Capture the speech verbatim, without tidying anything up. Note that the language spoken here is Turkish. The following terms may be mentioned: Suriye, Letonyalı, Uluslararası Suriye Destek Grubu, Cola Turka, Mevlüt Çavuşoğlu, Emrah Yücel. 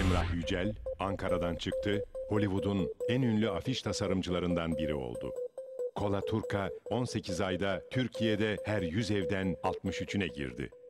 Emrah Yücel, Ankara'dan çıktı, Hollywood'un en ünlü afiş tasarımcılarından biri oldu. Cola Turka on sekiz ayda Türkiye'de her yüz evden altmış üçüne girdi.